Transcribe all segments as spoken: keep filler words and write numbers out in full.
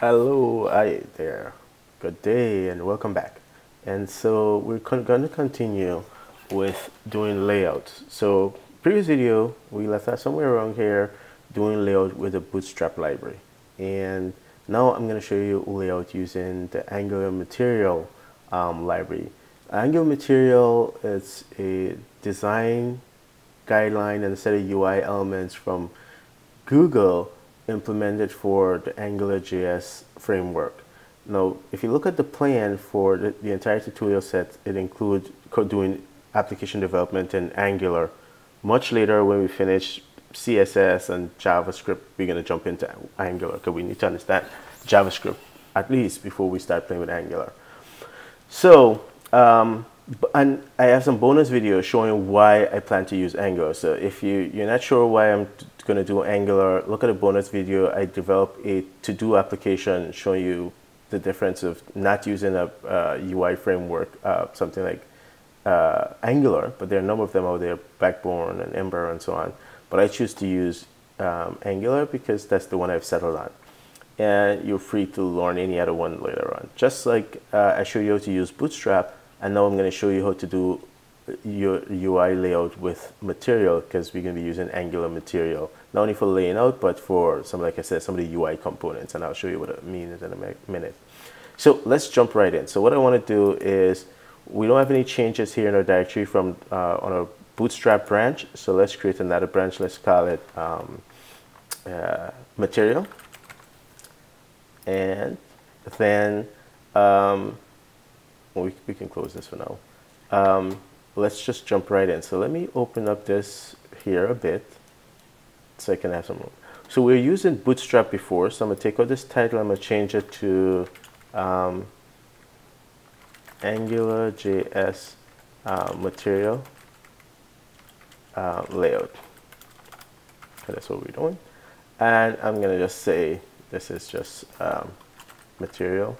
Hello, hi there, good day and welcome back. And so we're con going to continue with doing layouts. So previous video we left that somewhere around here doing layout with a Bootstrap library, and now I'm going to show you layout using the Angular Material um, library. Angular Material is a design guideline and a set of U I elements from Google implemented for the AngularJS framework. Now, if you look at the plan for the, the entire tutorial set, it includes doing application development in Angular. Much later, when we finish C S S and JavaScript, we're going to jump into Angular because we need to understand JavaScript at least before we start playing with Angular. So, um, and I have some bonus videos showing why I plan to use Angular. So if you, you're not sure why I'm going to do Angular, look at a bonus video. I developed a to-do application showing you the difference of not using a uh, U I framework, uh, something like uh, Angular, but there are a number of them out there, Backbone and Ember and so on. But I choose to use um, Angular because that's the one I've settled on. And you're free to learn any other one later on. Just like uh, I showed you how to use Bootstrap, and now I'm going to show you how to do your U I layout with material, because we're going to be using Angular Material not only for laying out but for some, like I said, some of the U I components, and I'll show you what it means in a minute. So let's jump right in. So what I want to do is, we don't have any changes here in our directory from uh, on our Bootstrap branch, so let's create another branch. Let's call it um, uh, Material, and then um, well, we, we can close this for now. Um, let's just jump right in. So let me open up this here a bit so I can have some room. So we're using Bootstrap before, so I'm gonna take out this title, I'm gonna change it to um, AngularJS uh, Material uh, Layout. So that's what we're doing, and I'm gonna just say this is just um, material,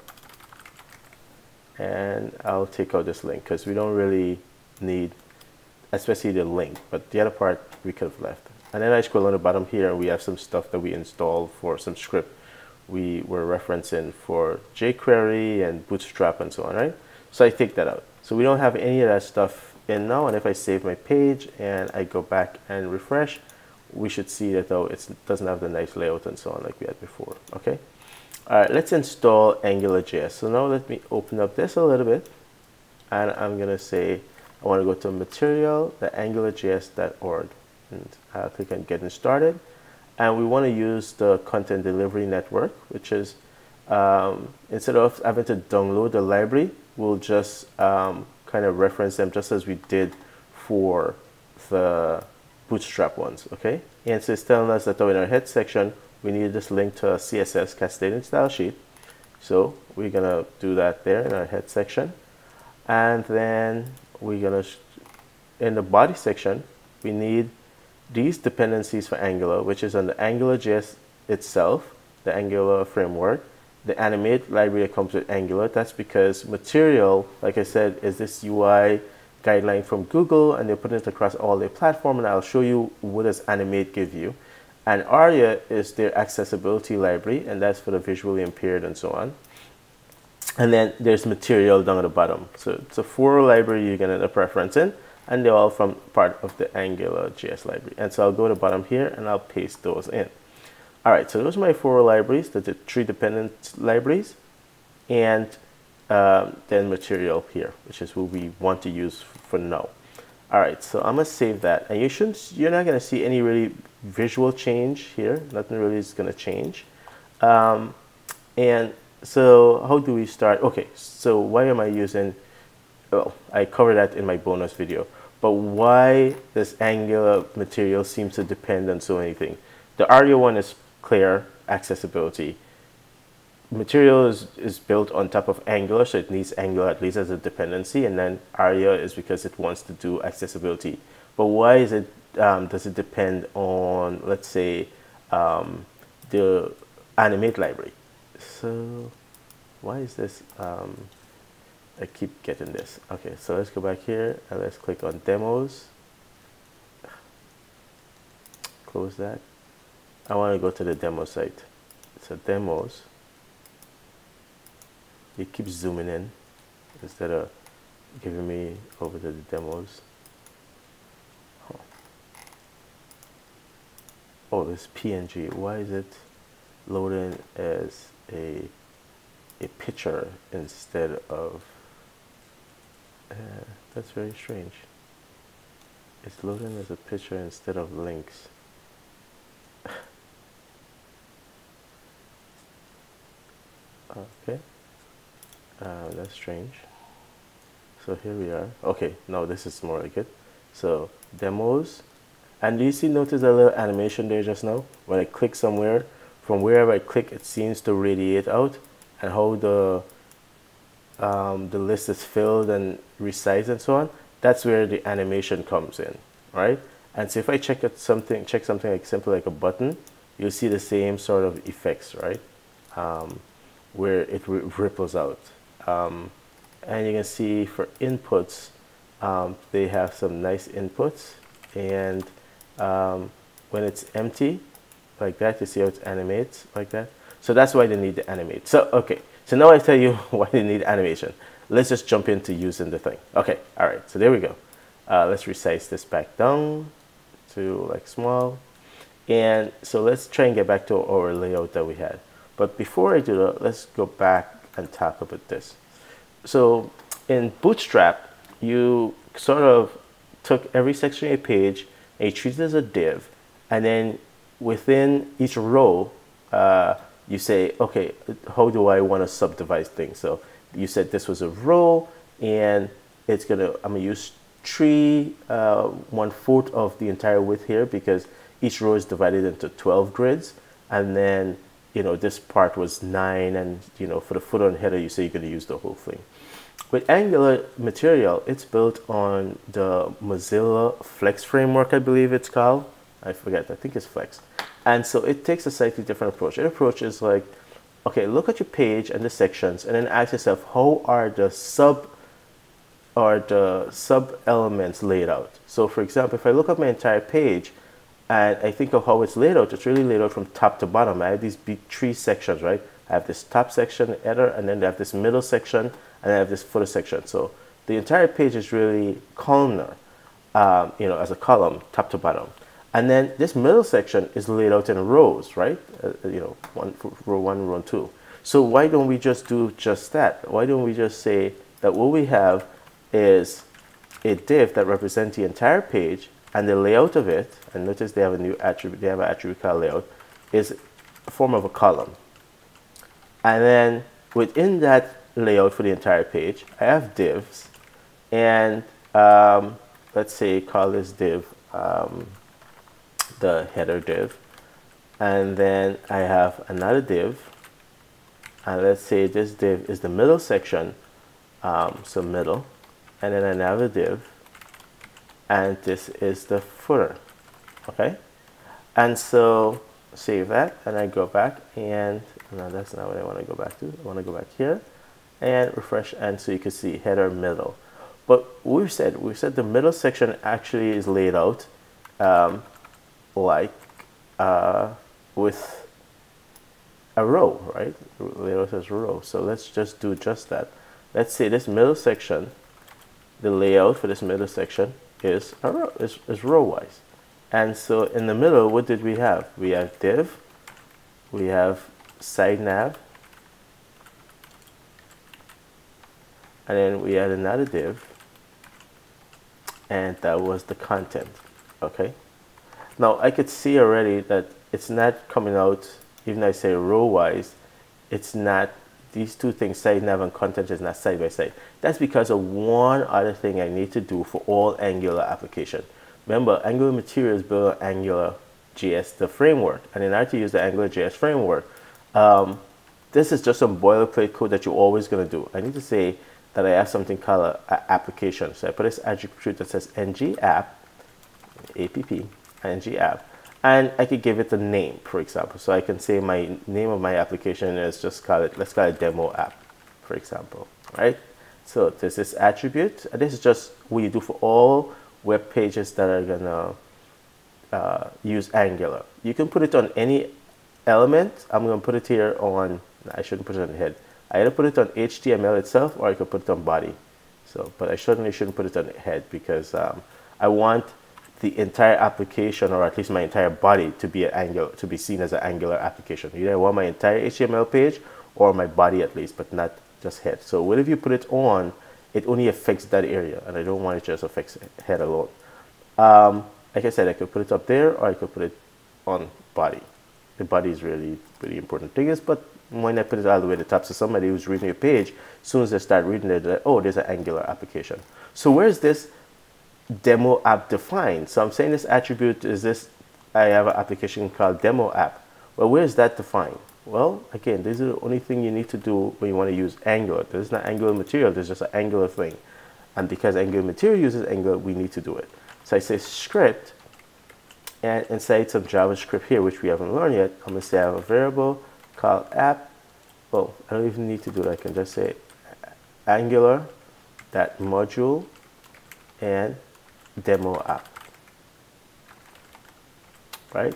and I'll take out this link because we don't really need, especially the link, but the other part we could have left. And then I scroll on the bottom here and we have some stuff that we installed for some script we were referencing for jQuery and Bootstrap and so on, right? So I take that out. So we don't have any of that stuff in now, and if I save my page and I go back and refresh, we should see that though it doesn't have the nice layout and so on like we had before, okay? All right, let's install AngularJS. So now let me open up this a little bit, and I'm gonna say, I want to go to material, the angular J S dot org, and I'll click on getting started. And we want to use the content delivery network, which is um, instead of having to download the library, we'll just um, kind of reference them just as we did for the Bootstrap ones, okay? And so it's telling us that in our head section, we need this link to a C S S cascading style sheet. So we're gonna do that there in our head section. And then we're gonna, in the body section, we need these dependencies for Angular, which is on the AngularJS itself, the Angular framework, the animate library that comes with Angular. That's because Material, like I said, is this U I guideline from Google, and they're putting it across all their platform, and I'll show you what does animate give you. And ARIA is their accessibility library, and that's for the visually impaired and so on. And then there's material down at the bottom. So it's a four library you're going to end up referencing, and they're all from part of the AngularJS library. And so I'll go to the bottom here and I'll paste those in. All right, so those are my four libraries, the three dependent libraries, and um, then material here, which is what we want to use for now. All right, so I'm going to save that. And you shouldn't, you're not going to see any really visual change here. Nothing really is going to change. Um, and so how do we start? Okay, so why am I using, well, I covered that in my bonus video, but why this Angular Material seems to depend on so many things. The ARIA one is clear, accessibility. Material is, is built on top of Angular, so it needs Angular at least as a dependency, and then ARIA is because it wants to do accessibility. But why is it, um, does it depend on, let's say, um, the animate library? So why is this, um, I keep getting this. Okay, so let's go back here and let's click on demos. Close that. I want to go to the demo site. So demos, it keeps zooming in instead of giving me over to the demos. Huh. Oh, this P N G. Why is it loading as a a picture instead of? Uh, that's very strange. It's loading as a picture instead of links. Okay, uh, that's strange. So here we are. Okay, now this is more like it. So demos, and do you see, notice a little animation there just now? When I click somewhere, from wherever I click, it seems to radiate out, and how the um, the list is filled and resized and so on. That's where the animation comes in, right? And so if I check at something, check something like simple like a button, you'll see the same sort of effects, right? Um, where it r ripples out. Um, and you can see for inputs, um, they have some nice inputs. And um, when it's empty, like that, you see how it animates like that. So that's why they need to animate. So, okay, so now I tell you why they need animation. Let's just jump into using the thing. Okay, all right, so there we go. Uh, let's resize this back down to like small. And so let's try and get back to our layout that we had. But before I do that, let's go back and talk about this. So in Bootstrap, you sort of took every section of your page and you treat it as a div. And then within each row, uh, you say, okay, how do I want to subdivide things? So you said this was a row and it's going to, I'm going to use three, uh, one fourth of the entire width here because each row is divided into twelve grids. And then you know, this part was nine, and you know, for the footer and header, you say you're going to use the whole thing. With Angular Material, it's built on the Mozilla Flex Framework, I believe it's called. I forget, I think it's Flex. And so it takes a slightly different approach. An approach is like, okay, look at your page and the sections, and then ask yourself, how are the sub or the sub elements laid out? So for example, if I look at my entire page, and I think of how it's laid out, it's really laid out from top to bottom. I have these big three sections, right? I have this top section, header, and then I have this middle section, and I have this footer section. So the entire page is really columnar, um, you know, as a column, top to bottom. And then this middle section is laid out in rows, right? Uh, you know, one, row one, row two. So why don't we just do just that? Why don't we just say that what we have is a div that represents the entire page, and the layout of it, and notice they have a new attribute, they have an attribute called layout, is a form of a column. And then within that layout for the entire page, I have divs, and um, let's say call this div um, the header div, and then I have another div, and let's say this div is the middle section, um, so middle, and then another div, and this is the footer, okay? And so save that, and I go back, and no, that's not what I wanna go back to. I wanna go back here, and refresh, and so you can see header middle. But we've said, we've said the middle section actually is laid out um, like uh, with a row, right? Laid out as a row, so let's just do just that. Let's say this middle section, the layout for this middle section is a row, is, is row wise. And so in the middle, what did we have? We have div, we have side nav, and then we had another div, and that was the content, okay? Now I could see already that it's not coming out, even though I say row wise, it's not, these two things, side nav and content, is not side by side. That's because of one other thing I need to do for all Angular application. Remember, Angular Material is built on AngularJS, the framework. And in order to use the AngularJS framework, um, this is just some boilerplate code that you're always going to do. I need to say that I have something called an application. So I put this attribute that says ng-app, A P P, ng-app, and I could give it a name, for example. So I can say my name of my application is just call it, let's call it demo app, for example, right? So there's this attribute, and this is just what you do for all web pages that are gonna uh, use Angular. You can put it on any element. I'm gonna put it here on, I shouldn't put it on the head. I either put it on H T M L itself or I could put it on body. So, but I certainly shouldn't put it on head, because um, I want the entire application, or at least my entire body, to be an angular, to be seen as an angular application. Either I want my entire H T M L page or my body at least, but not just head. So whatever you put it on, it only affects that area, and I don't want it just affects head alone. Um, like I said, I could put it up there or I could put it on body. The body is really pretty important thing is, but when I put it all the way to the top, so somebody who's reading your page, as soon as they start reading it, they're like, oh, there's an Angular application. So where's this demo app defined? So I'm saying this attribute is this, I have an application called demo app. Well, where is that defined? Well, again, this is the only thing you need to do when you want to use Angular. There's not Angular Material, there's just an Angular thing. And because Angular Material uses Angular, we need to do it. So I say script, and inside some JavaScript here, which we haven't learned yet, I'm going to say I have a variable called app. Well, I don't even need to do that. I can just say angular that module and demo app, right?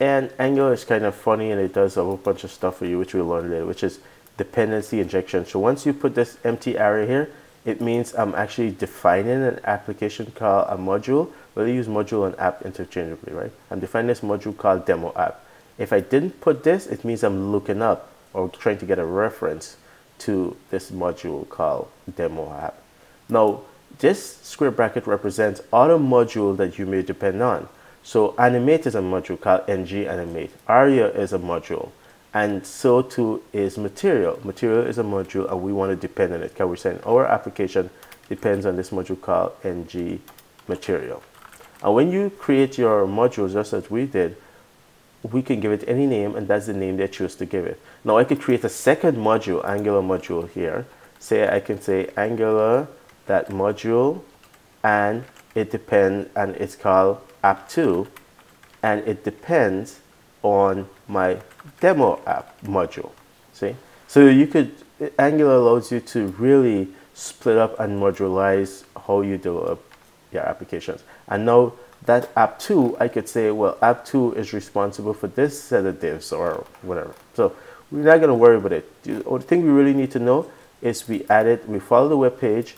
And Angular is kind of funny, and it does a whole bunch of stuff for you, which we'll learn later, which is dependency injection. So once you put this empty array here, it means I'm actually defining an application called a module. We'll use module and app interchangeably, right? I'm defining this module called demo app. If I didn't put this, it means I'm looking up or trying to get a reference to this module called demo app. Now, this square bracket represents other module that you may depend on. So animate is a module called ng-animate. ARIA is a module, and so too is material. Material is a module, and we want to depend on it, because we're saying our application depends on this module called ng-material. And when you create your modules, just as we did, we can give it any name, and that's the name they choose to give it. Now I could create a second module, Angular module here. Say I can say Angular that module, and it depends, and it's called app two, and it depends on my demo app module. See, so you could, Angular allows you to really split up and modularize how you develop your applications. And now that app two, I could say, well, app two is responsible for this set of divs or whatever. So we're not going to worry about it. The only thing we really need to know is we added, we followed the web page,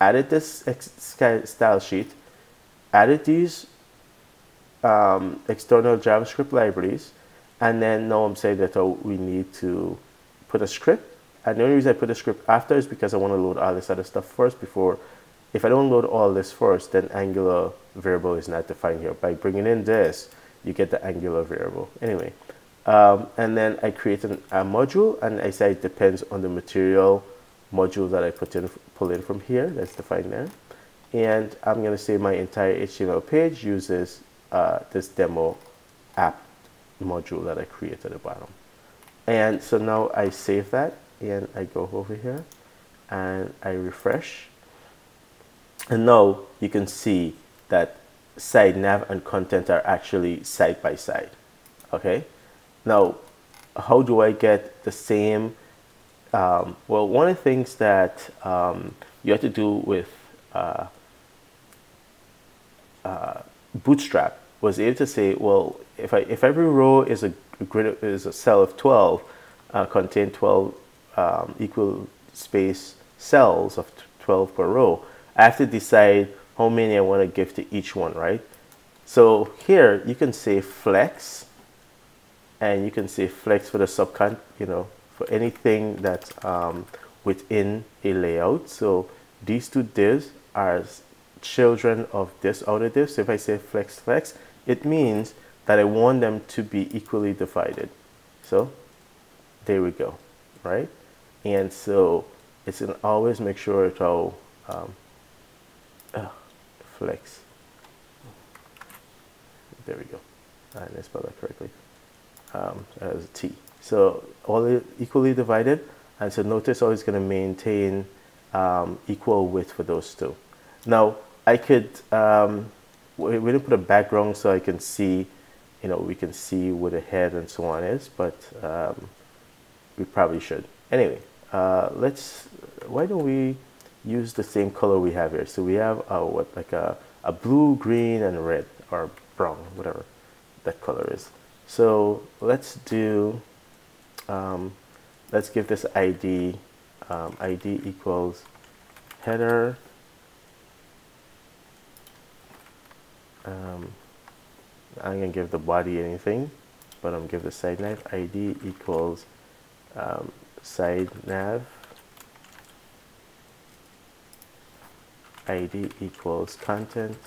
added this style sheet, added these Um, external JavaScript libraries, and then now I'm saying that, oh, we need to put a script, and the only reason I put a script after is because I want to load all this other stuff first. Before, if I don't load all this first, then Angular variable is not defined here. By bringing in this, you get the Angular variable anyway, um, and then I create an, a module, and I say it depends on the material module that I put in, pull in from here, that's defined there, and I'm going to say my entire H T M L page uses Uh, this demo app module that I created at the bottom. And so now I save that, and I go over here and I refresh, and now you can see that site nav and content are actually side by side. Okay, now how do I get the same? Um, well, one of the things that um, you have to do with uh, uh, Bootstrap was able to say, well, if I if every row is a grid is a cell of twelve, uh, contain twelve um, equal space cells of twelve per row, I have to decide how many I want to give to each one, right? So here you can say flex, and you can say flex for the subcon, you know, for anything that's um, within a layout. So these two divs are children of this outer div. So if I say flex flex, it means that I want them to be equally divided. So there we go, right? And so it's an always make sure it's all um, uh, flex. There we go. I didn't spell that correctly. Um, that was a T. So all equally divided, and so notice always going to maintain um, equal width for those two. Now, I could, um, we didn't put a background so I can see, you know, we can see where the head and so on is, but um, we probably should. Anyway, uh, let's, why don't we use the same color we have here? So we have, uh, what, like a, a blue, green, and red, or brown, whatever that color is. So let's do, um, let's give this I D, um, I D equals header, um, I'm going to give the body anything, but I'm going to give the side nav I D equals um, side nav I D equals content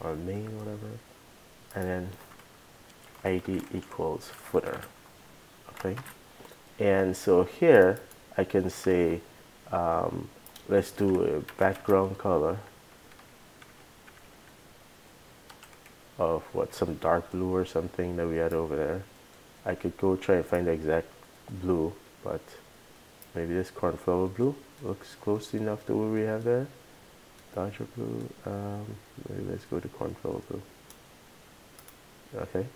or main, whatever, and then I D equals footer. Okay, and so here I can say um, let's do a background color of what, some dark blue or something that we had over there. I could go try and find the exact blue, but maybe this cornflower blue looks close enough to what we have there. Dodger blue, um, maybe let's go to cornflower blue. Okay,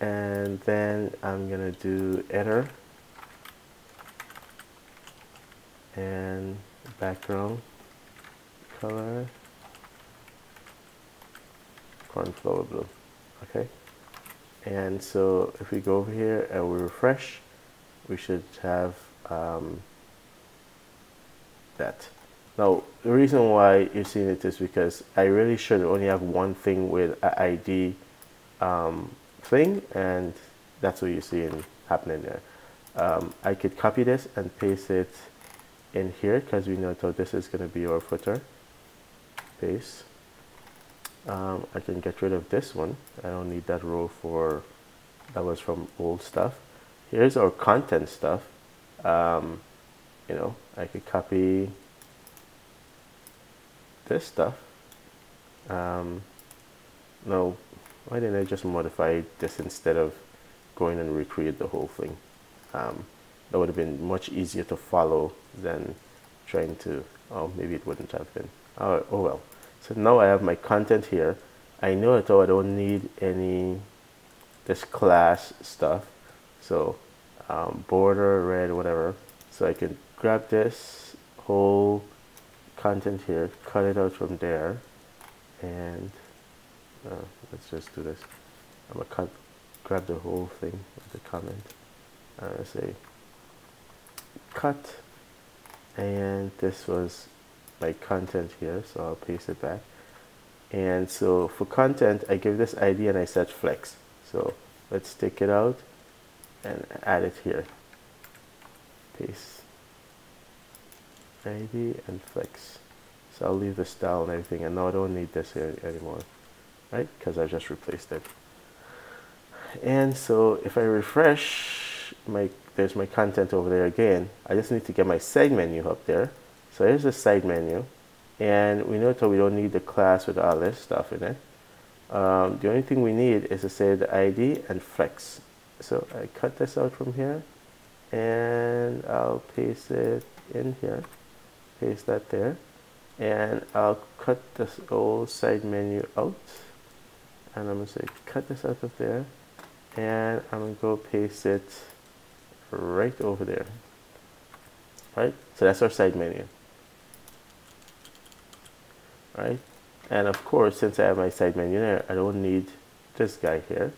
and then I'm gonna do header and background color cornflower blue. Okay, and so if we go over here and we refresh, we should have um, that. Now the reason why you're seeing it is because I really should only have one thing with an I D um, thing, and that's what you're seeing happening there. Um, I could copy this and paste it in here because we know that this is going to be our footer. Paste. Um, I can get rid of this one. I don't need that row for that was from old stuff. Here's our content stuff. Um, you know, I could copy this stuff. Um, no. Why didn't I just modify this instead of going and recreate the whole thing? Um, that would have been much easier to follow than trying to, oh, maybe it wouldn't have been. Oh, oh well. So now I have my content here. I know at all I don't need any this class stuff. So um, border, red, whatever. So I can grab this whole content here, cut it out from there, and Uh, let's just do this. I'm gonna cut, grab the whole thing with the comment. I'm gonna say cut, and this was my content here, so I'll paste it back. And so for content, I give this I D and I set flex. So let's take it out and add it here. Paste I D and flex. So I'll leave the style and everything, and now I don't need this here anymore. Right, because I just replaced it. And so if I refresh, my there's my content over there again. I just need to get my side menu up there. So here's the side menu, and we know that we don't need the class with all this stuff in it. Um, the only thing we need is to say the I D and flex. So I cut this out from here, and I'll paste it in here. Paste that there, and I'll cut this old side menu out. And I'm going to say cut this out of there, and I'm going to go paste it right over there. Right, so that's our side menu. Right, and of course, since I have my side menu there, I don't need this guy here,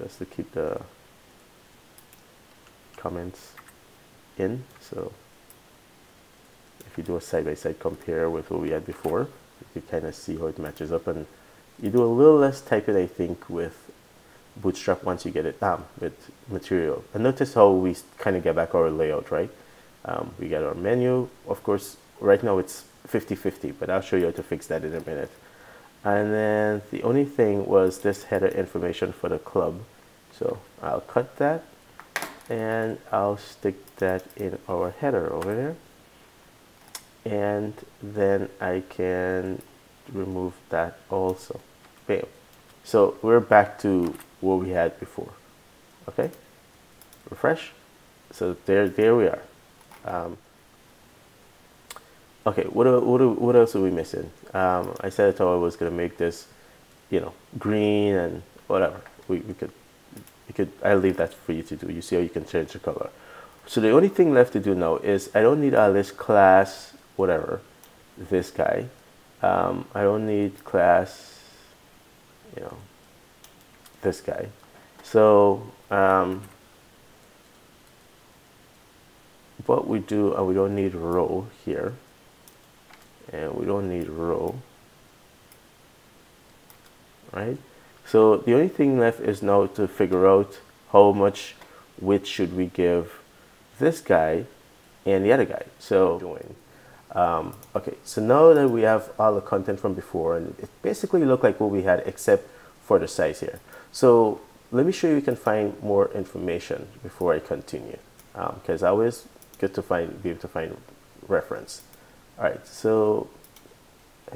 just to keep the comments in. So if you do a side-by-side compare with what we had before, you can kind of see how it matches up, and you do a little less typing, I think, with Bootstrap once you get it um, with material. And notice how we kind of get back our layout, right? Um, we get our menu. Of course, right now it's fifty fifty, but I'll show you how to fix that in a minute. And then the only thing was this header information for the club. So I'll cut that, and I'll stick that in our header over there. And then I can remove that also. Bam. So we're back to what we had before. Okay, refresh. So there, there we are. Um, okay, what what what else are we missing? Um, I said I thought I was gonna make this, you know, green and whatever. We we could we could I leave that for you to do. You see how you can change the color. So the only thing left to do now is I don't need all this class. Whatever, this guy. Um, I don't need class, you know, this guy. So um, what we do, uh, we don't need row here, and we don't need row, right? So the only thing left is now to figure out how much width should we give this guy and the other guy. So doing um, okay, so now that we have all the content from before, and it basically looked like what we had except for the size here. So let me show you, you can find more information before I continue, because um, I always get to find be able to find reference. All right, so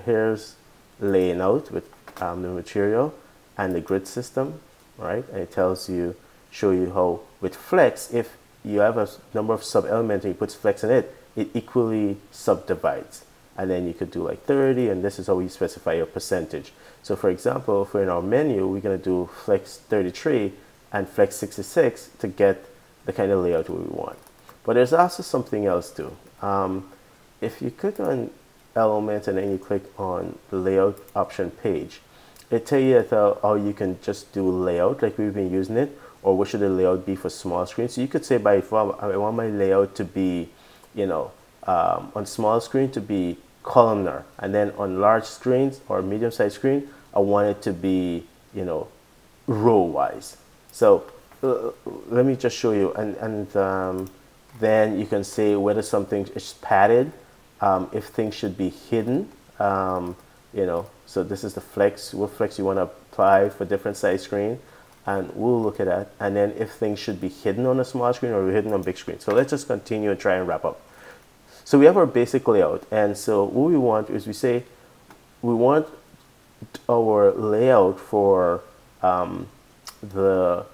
here's laying out with um, the material and the grid system, right? And it tells you, show you how with flex, if you have a number of sub elements and you put flex in it, it equally subdivides. And then you could do like thirty, and this is how we specify your percentage. So for example, if we're in our menu, we're gonna do flex thirty-three and flex sixty-six to get the kind of layout we want. But there's also something else too. Um, if you click on elements and then you click on the layout option page, it tells you that how you can just do layout like we've been using it, or what should the layout be for small screen. So you could say, by form, I want my layout to be, you know, um, on small screen to be columnar, and then on large screens or medium-sized screen, I want it to be, you know, row-wise. So uh, let me just show you, and and um, then you can say whether something is padded, um, if things should be hidden, um, you know. So this is the flex, what flex you want to apply for different size screen, and we'll look at that. And then if things should be hidden on a small screen or hidden on big screen. So let's just continue and try and wrap up. So we have our basic layout. And so what we want is, we say we want our layout for um, the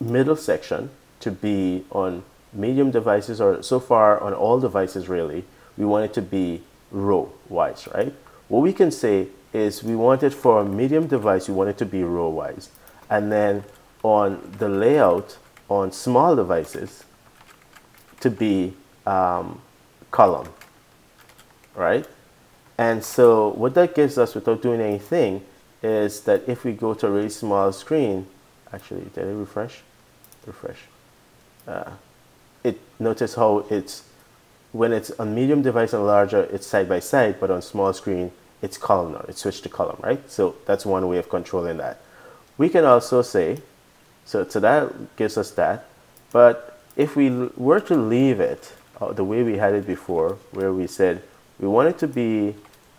middle section to be on medium devices, or so far on all devices really, we want it to be row wise, right? What we can say is we want it for a medium device, we want it to be row wise. And then on the layout on small devices to be um, column, right? And so what that gives us without doing anything is that if we go to a really small screen, actually, did I refresh? Refresh. Uh, it notice how it's, when it's on medium device and larger, it's side by side, but on small screen, it's columnar, it switched to column, right? So that's one way of controlling that. We can also say, so, so that gives us that, but if we were to leave it uh, the way we had it before, where we said we want it to be,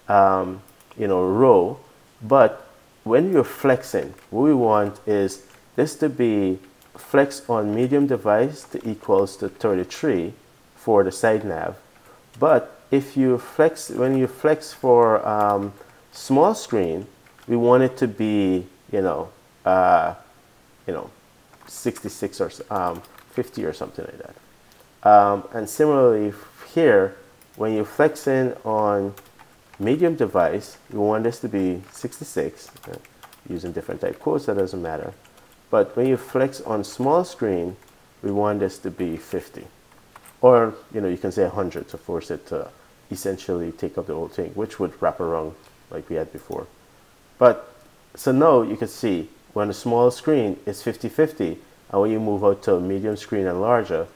um, you know, row, but when you're flexing, what we want is this to be flex on medium device to equals to thirty-three for the side nav, but if you flex, when you flex for um, small screen, we want it to be, you know, uh, you know, sixty-six or um, fifty or something like that. Um, and similarly here, when you flex in on medium device, we want this to be sixty-six, okay? Using different type quotes, that doesn't matter. But when you flex on small screen, we want this to be fifty. Or, you know, you can say one hundred to force it to essentially take up the whole thing, which would wrap around like we had before. But so now you can see when a small screen is fifty fifty, and when you move out to medium screen and larger,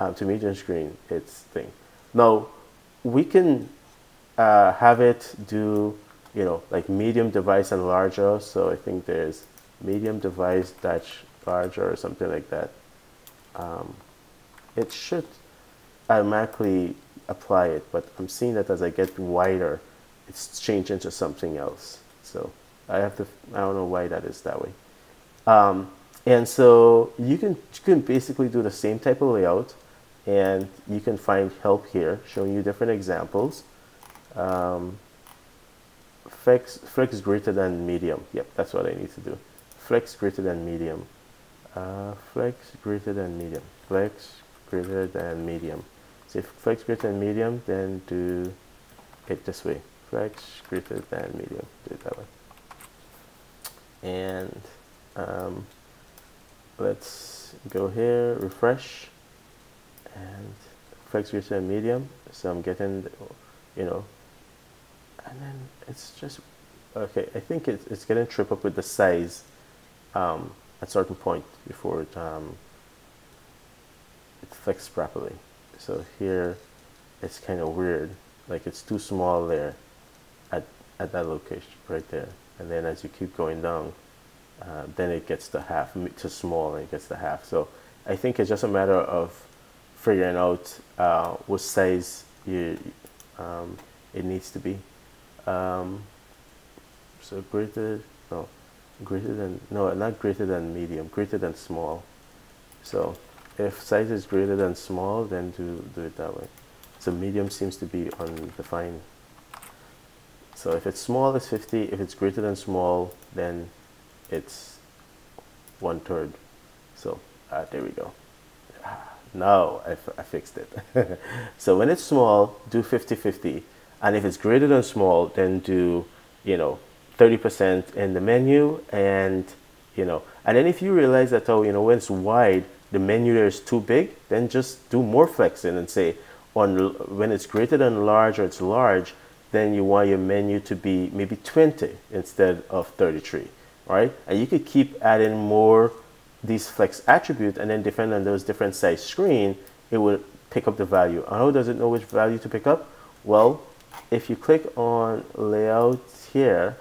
um, to medium screen, it's thing. Now we can uh, have it do, you know, like medium device and larger. So I think there's medium device dash larger or something like that. Um, it should automatically apply it, but I'm seeing that as I get wider, it's changing to something else. So I have to, I don't know why that is that way. Um, and so you can, you can basically do the same type of layout, and you can find help here showing you different examples. Um, flex, flex greater than medium. Yep, that's what I need to do. Flex greater than medium. Uh, flex greater than medium. Flex greater than medium. So if flex greater than medium, then do it this way. Flex greater than medium, do it that way. And um, let's go here, refresh, and flex greater than medium. So I'm getting, you know, and then it's just Okay, I think it's, it's going to trip up with the size um, at certain point before it, um, it flex properly. So here it's kind of weird, like it's too small there at, at that location right there. And then as you keep going down, uh, then it gets to half, to small, and it gets to half. So I think it's just a matter of figuring out uh, what size you, um, it needs to be. Um, so greater, no, greater than, no, not greater than medium, greater than small. So if size is greater than small, then do, do it that way. So medium seems to be undefined. So if it's small, it's fifty. If it's greater than small, then it's one third. So uh, there we go. Now I, I fixed it. So when it's small, do fifty fifty. And if it's greater than small, then do, you know, thirty percent in the menu. And, you know, and then if you realize that, oh, you know, when it's wide, the menu there is too big, then just do more flexing and say, on when it's greater than large or it's large, then you want your menu to be maybe twenty instead of thirty-three, right? And you could keep adding more these flex attributes, and then depending on those different size screen, it will pick up the value. And how does it know which value to pick up? Well, if you click on layout here,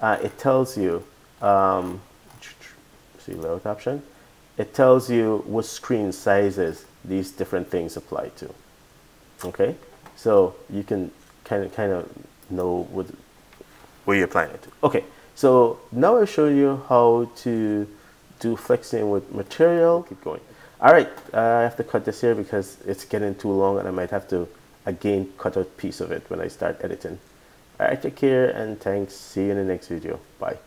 uh, it tells you, um, see layout option, it tells you what screen sizes these different things apply to. Okay, so you can kind of kind of know what where you're applying it to. Okay, so now I'll show you how to do flexing with material. Keep going. All right, uh, I have to cut this here because it's getting too long, and I might have to again cut out a piece of it when I start editing. All right, take care and thanks. See you in the next video. Bye.